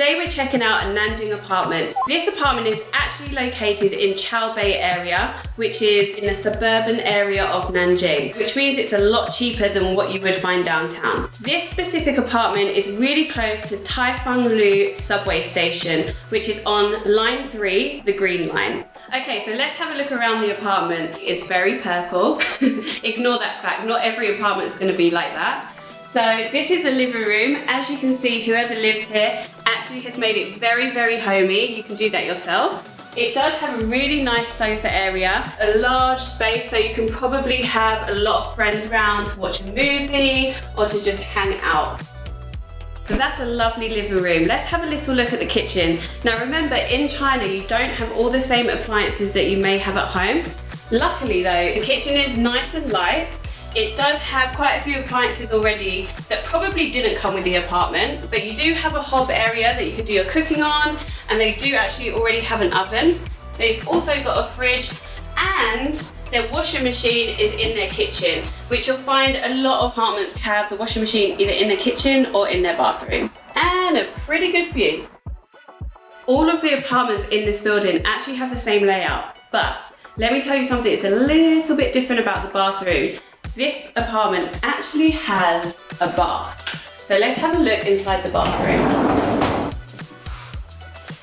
Today we're checking out a Nanjing apartment. This apartment is actually located in Chaobei area, which is in a suburban area of Nanjing, which means it's a lot cheaper than what you would find downtown. This specific apartment is really close to Taifanglu subway station, which is on line 3, the green line. Okay, so let's have a look around the apartment. It's very purple. Ignore that fact, not every apartment is going to be like that. So this is the living room. As you can see, whoever lives here actually has made it very, very homey. You can do that yourself. It does have a really nice sofa area, a large space, so you can probably have a lot of friends around to watch a movie or to just hang out. So that's a lovely living room. Let's have a little look at the kitchen. Now remember, in China, you don't have all the same appliances that you may have at home. Luckily though, the kitchen is nice and light. It does have quite a few appliances already that probably didn't come with the apartment, but you do have a hob area that you can do your cooking on, and they do actually already have an oven. They've also got a fridge, and their washing machine is in their kitchen, which you'll find a lot of apartments have the washing machine either in their kitchen or in their bathroom. And a pretty good view. All of the apartments in this building actually have the same layout, but let me tell you something, it's a little bit different about the bathroom. This apartment actually has a bath. So let's have a look inside the bathroom.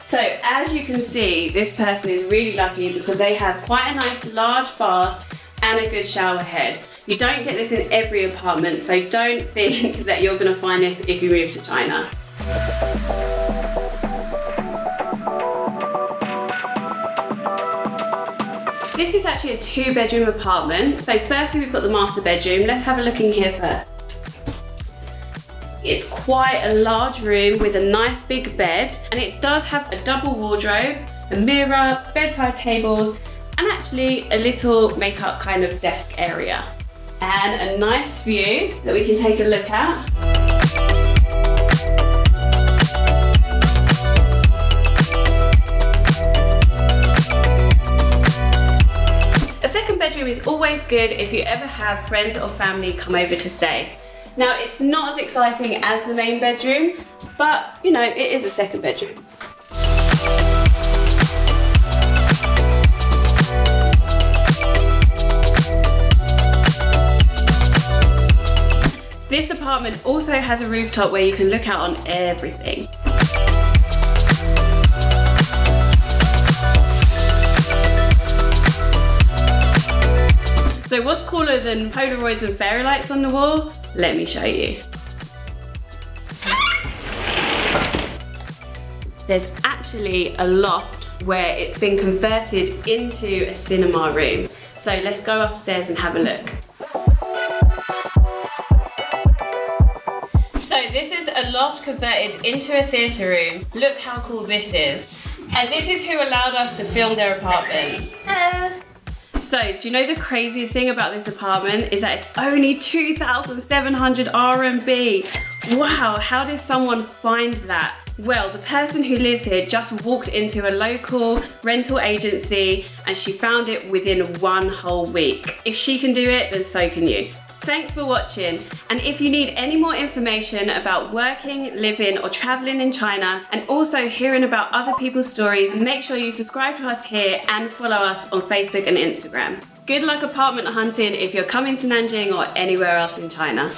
So as you can see, this person is really lucky because they have quite a nice large bath and a good shower head. You don't get this in every apartment, so don't think that you're going to find this if you move to China. This is actually a 2-bedroom apartment. So firstly, we've got the master bedroom. Let's have a look in here first. It's quite a large room with a nice big bed, and it does have a double wardrobe, a mirror, bedside tables, and actually a little makeup kind of desk area. And a nice view that we can take a look at. It's always good if you ever have friends or family come over to stay. Now it's not as exciting as the main bedroom, but you know, it is a second bedroom. This apartment also has a rooftop where you can look out on everything. So what's cooler than Polaroids and fairy lights on the wall? Let me show you. There's actually a loft where it's been converted into a cinema room. So let's go upstairs and have a look. So this is a loft converted into a theatre room. Look how cool this is. And this is who allowed us to film their apartment. Hello. So, do you know the craziest thing about this apartment is that it's only 2,700 RMB. Wow, how did someone find that? Well, the person who lives here just walked into a local rental agency and she found it within one whole week. If she can do it, then so can you. Thanks for watching, and if you need any more information about working, living or travelling in China, and also hearing about other people's stories, make sure you subscribe to us here and follow us on Facebook and Instagram. Good luck apartment hunting if you're coming to Nanjing or anywhere else in China.